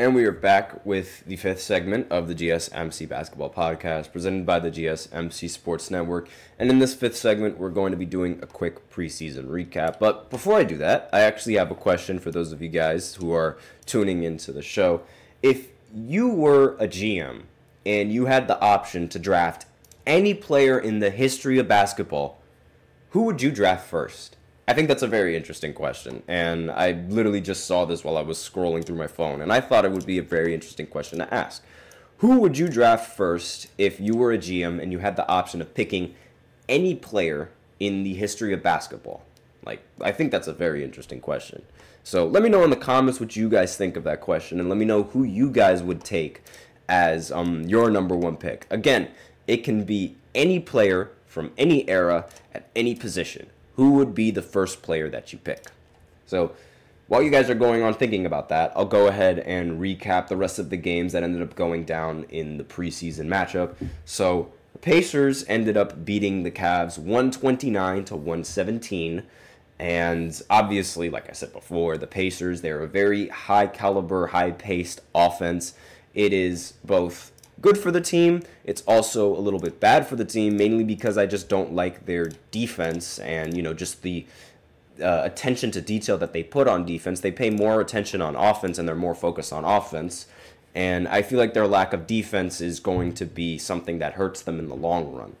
And we are back with the fifth segment of the GSMC Basketball Podcast, presented by the GSMC Sports Network. And in this fifth segment, we're going to be doing a quick preseason recap. But before I do that, I actually have a question for those of you guys who are tuning into the show. If you were a GM and you had the option to draft any player in the history of basketball, who would you draft first? I think that's a very interesting question, and I literally just saw this while I was scrolling through my phone, and I thought it would be a very interesting question to ask. Who would you draft first if you were a GM and you had the option of picking any player in the history of basketball? Like, I think that's a very interesting question. So let me know in the comments what you guys think of that question, and let me know who you guys would take as your number one pick. Again, it can be any player from any era at any position. Who would be the first player that you pick? So while you guys are going on thinking about that, I'll go ahead and recap the rest of the games that ended up going down in the preseason matchup. So the Pacers ended up beating the Cavs 129-117. And obviously, like I said before, the Pacers, they're a very high caliber, high paced offense. It is both good for the team. It's also a little bit bad for the team, mainly because I just don't like their defense and, you know, just the attention to detail that they put on defense. They pay more attention on offense and they're more focused on offense. And I feel like their lack of defense is going to be something that hurts them in the long run.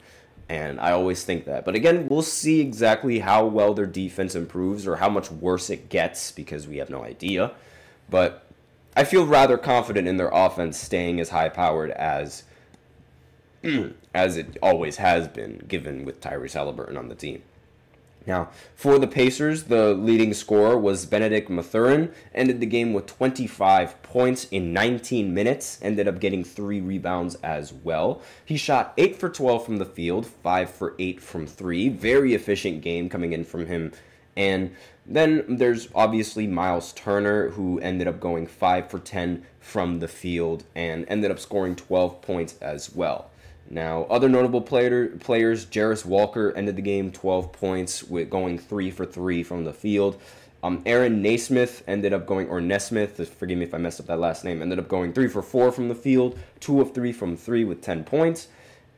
And I always think that. But again, we'll see exactly how well their defense improves or how much worse it gets because we have no idea. But I feel rather confident in their offense staying as high-powered as it always has been, given with Tyrese Halliburton on the team. Now, for the Pacers, the leading scorer was Benedict Mathurin, ended the game with 25 points in 19 minutes, ended up getting 3 rebounds as well. He shot 8 for 12 from the field, 5 for 8 from 3, very efficient game coming in from him. And then there's obviously Myles Turner, who ended up going 5 for 10 from the field and ended up scoring 12 points as well. Now, other notable players, Jarris Walker ended the game 12 points with going 3 for 3 from the field. Aaron Nesmith ended up going, or Nesmith, forgive me if I messed up that last name, ended up going 3 for 4 from the field, 2 of 3 from 3 with 10 points.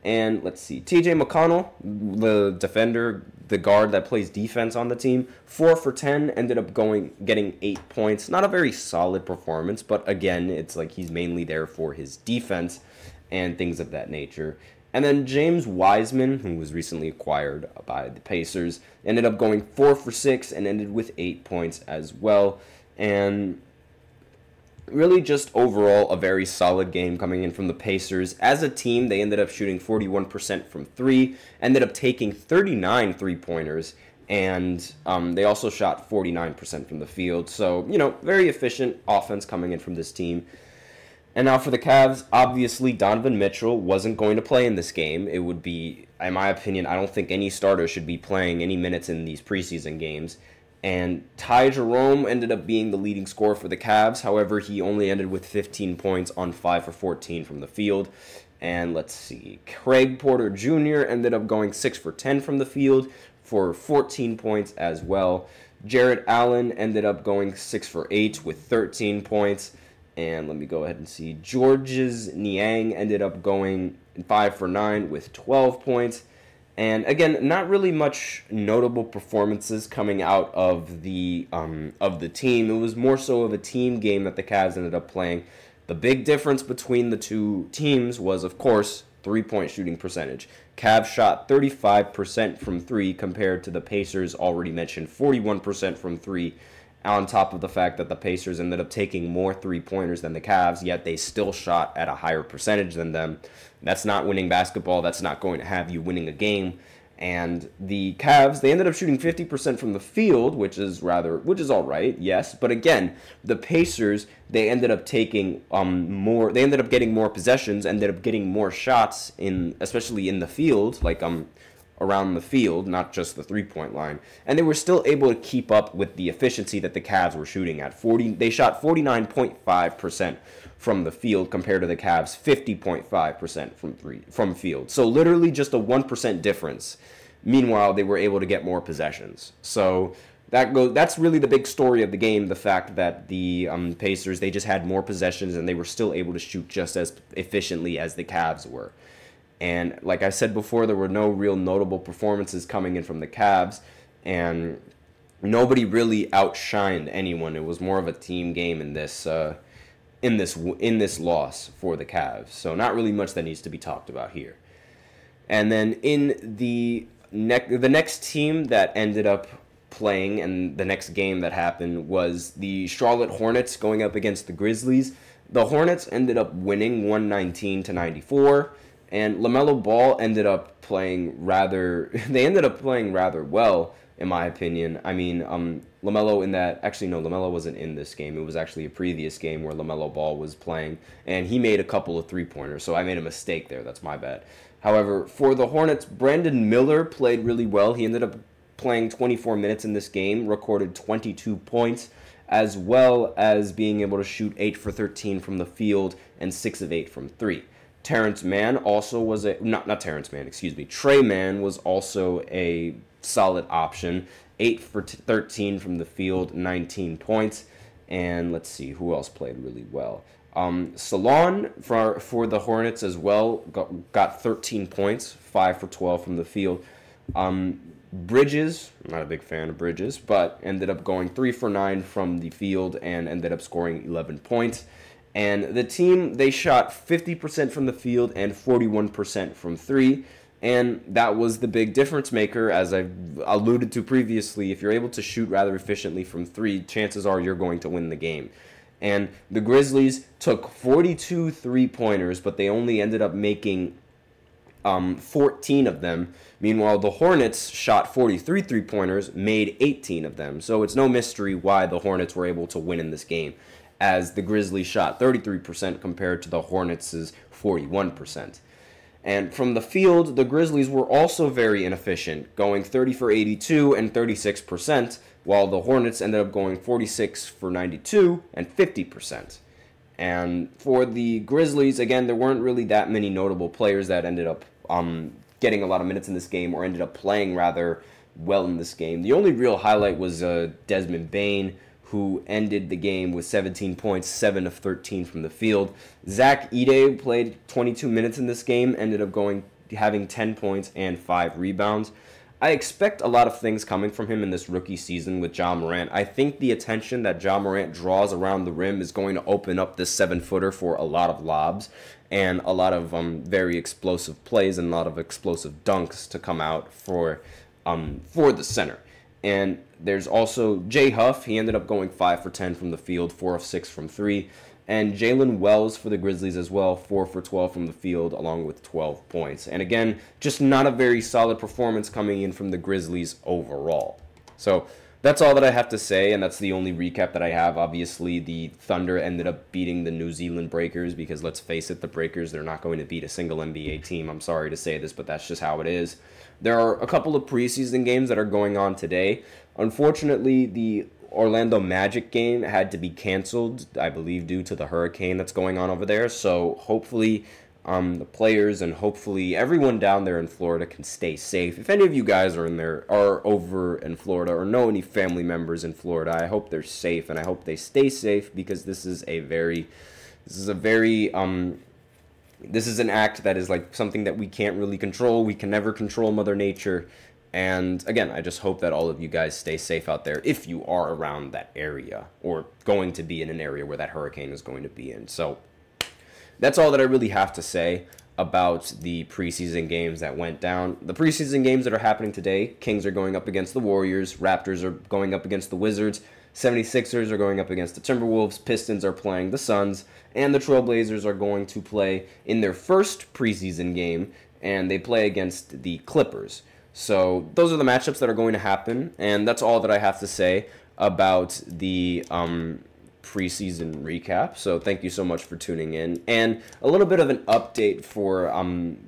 And let's see, TJ McConnell, the defender, the guard that plays defense on the team, 4 for 10, ended up getting 8 points. Not a very solid performance, but again, it's like he's mainly there for his defense and things of that nature. And then James Wiseman, who was recently acquired by the Pacers, ended up going 4 for 6 and ended with 8 points as well. And really just overall a very solid game coming in from the Pacers. As a team, they ended up shooting 41% from 3, ended up taking 39 three-pointers, and they also shot 49% from the field. So, you know, very efficient offense coming in from this team. And now for the Cavs, obviously Donovan Mitchell wasn't going to play in this game. It would be, in my opinion, I don't think any starter should be playing any minutes in these preseason games. And Ty Jerome ended up being the leading scorer for the Cavs. However, he only ended with 15 points on 5 for 14 from the field. And let's see, Craig Porter Jr. ended up going 6 for 10 from the field for 14 points as well. Jarrett Allen ended up going 6 for 8 with 13 points. And let me go ahead and see, Georges Niang ended up going 5 for 9 with 12 points. And again, not really much notable performances coming out of the team. It was more so of a team game that the Cavs ended up playing. The big difference between the two teams was, of course, three-point shooting percentage. Cavs shot 35% from 3 compared to the Pacers' already mentioned 41% from 3, on top of the fact that the Pacers ended up taking more three-pointers than the Cavs, yet they still shot at a higher percentage than them. That's not winning basketball. That's not going to have you winning a game. And the Cavs, they ended up shooting 50% from the field, which is all right, yes. But again, the Pacers, they ended up taking they ended up getting more possessions, ended up getting more shots especially in the field, like around the field, not just the three-point line, and they were still able to keep up with the efficiency that the Cavs were shooting at. They shot 49.5% from the field compared to the Cavs 50.5% from field. So literally just a 1% difference. Meanwhile, they were able to get more possessions. So That's really the big story of the game, the fact that the Pacers, they just had more possessions and they were still able to shoot just as efficiently as the Cavs were. And like I said before, there were no real notable performances coming in from the Cavs, and nobody really outshined anyone. It was more of a team game in this loss for the Cavs. So not really much that needs to be talked about here. And then in the next team that ended up playing, and the next game that happened, was the Charlotte Hornets going up against the Grizzlies. The Hornets ended up winning 119-94, and LaMelo Ball ended up playing rather well, in my opinion. I mean, LaMelo wasn't in this game. It was actually a previous game where LaMelo Ball was playing, and he made a couple of three-pointers, so I made a mistake there. That's my bad. However, for the Hornets, Brandon Miller played really well. He ended up playing 24 minutes in this game, recorded 22 points, as well as being able to shoot 8 for 13 from the field and 6 of 8 from 3. Terrence Mann also was a... Not Terrence Mann, excuse me. Trey Mann was also a solid option. 8 for 13 from the field, 19 points. And let's see, who else played really well? Salon for the Hornets as well got 13 points, 5 for 12 from the field. Bridges, I'm not a big fan of Bridges, but ended up going 3 for 9 from the field and ended up scoring 11 points. And the team, they shot 50% from the field and 41% from 3. And that was the big difference maker, as I've alluded to previously. If you're able to shoot rather efficiently from 3, chances are you're going to win the game. And the Grizzlies took 42 three-pointers, but they only ended up making 14 of them. Meanwhile, the Hornets shot 43 three-pointers, made 18 of them. So it's no mystery why the Hornets were able to win in this game, as the Grizzlies shot 33% compared to the Hornets' 41%. And from the field, the Grizzlies were also very inefficient, going 30 for 82 and 36%, while the Hornets ended up going 46 for 92 and 50%. And for the Grizzlies, again, there weren't really that many notable players that ended up getting a lot of minutes in this game, or ended up playing rather well in this game. The only real highlight was Desmond Bane, who ended the game with 17 points, 7 of 13 from the field. Zach Edey played 22 minutes in this game, ended up having 10 points and 5 rebounds. I expect a lot of things coming from him in this rookie season with Ja Morant. I think the attention that Ja Morant draws around the rim is going to open up this 7-footer for a lot of lobs and a lot of very explosive plays and a lot of explosive dunks to come out for the center. And there's also Jay Huff. He ended up going 5 for 10 from the field, 4 of 6 from 3. And Jalen Wells for the Grizzlies as well, 4 for 12 from the field, along with 12 points. And again, just not a very solid performance coming in from the Grizzlies overall. So that's all that I have to say, and that's the only recap that I have. Obviously, the Thunder ended up beating the New Zealand Breakers because, let's face it, the Breakers, they're not going to beat a single NBA team. I'm sorry to say this, but that's just how it is. There are a couple of preseason games that are going on today. Unfortunately, the Orlando Magic game had to be canceled, I believe, due to the hurricane that's going on over there. So hopefully the players and hopefully everyone down there in Florida can stay safe. If any of you guys are over in Florida or know any family members in Florida, I hope they're safe and I hope they stay safe, because this is an act that is like something that we can't really control. We can never control Mother Nature. And again, I just hope that all of you guys stay safe out there if you are around that area or going to be in an area where that hurricane is going to be in. So that's all that I really have to say about the preseason games that went down. The preseason games that are happening today: Kings are going up against the Warriors, Raptors are going up against the Wizards, 76ers are going up against the Timberwolves, Pistons are playing the Suns, and the Trailblazers are going to play in their first preseason game, and they play against the Clippers. So those are the matchups that are going to happen, and that's all that I have to say about the preseason recap. So thank you so much for tuning in. And a little bit of an update for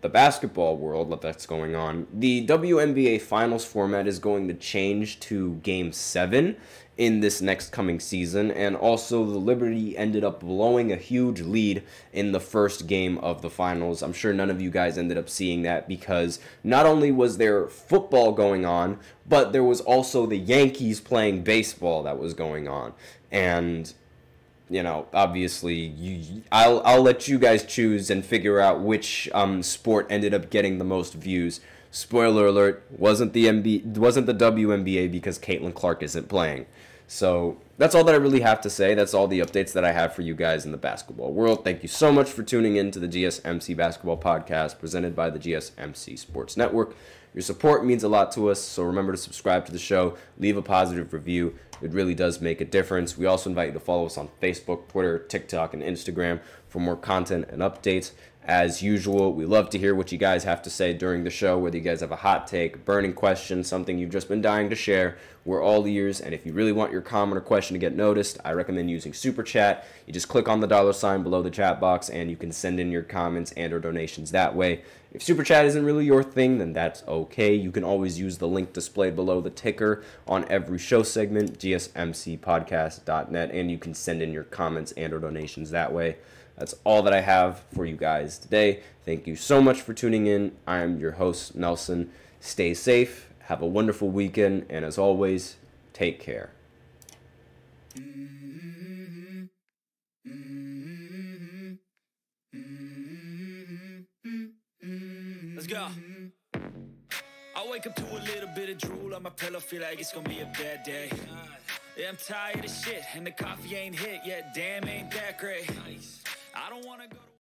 the basketball world that's going on. The WNBA Finals format is going to change to Game 7, in this next coming season. And also the Liberty ended up blowing a huge lead in the first game of the finals. I'm sure none of you guys ended up seeing that because not only was there football going on, but there was also the Yankees playing baseball that was going on. And, you know, obviously, I'll let you guys choose and figure out which sport ended up getting the most views. Spoiler alert, wasn't the WNBA because Caitlin Clark isn't playing. So that's all that I really have to say. That's all the updates that I have for you guys in the basketball world. Thank you so much for tuning in to the GSMC Basketball Podcast presented by the GSMC Sports Network. Your support means a lot to us, so remember to subscribe to the show, leave a positive review. It really does make a difference. We also invite you to follow us on Facebook, Twitter, TikTok, and Instagram for more content and updates. As usual, we love to hear what you guys have to say during the show, whether you guys have a hot take, a burning question, something you've just been dying to share. We're all ears, and if you really want your comment or question to get noticed, I recommend using Super Chat. You just click on the $ sign below the chat box, and you can send in your comments and or donations that way. If Super Chat isn't really your thing, then that's okay. You can always use the link displayed below the ticker on every show segment, gsmcpodcast.net, and you can send in your comments and or donations that way. That's all that I have for you guys today. Thank you so much for tuning in. I am your host, Nelson. Stay safe, have a wonderful weekend, and as always, take care. Let's go. I wake up to a little bit of drool on my pillow, feel like it's gonna be a bad day. Yeah, I'm tired of shit, and the coffee ain't hit yet. Damn, ain't that great. Nice. I don't wanna go to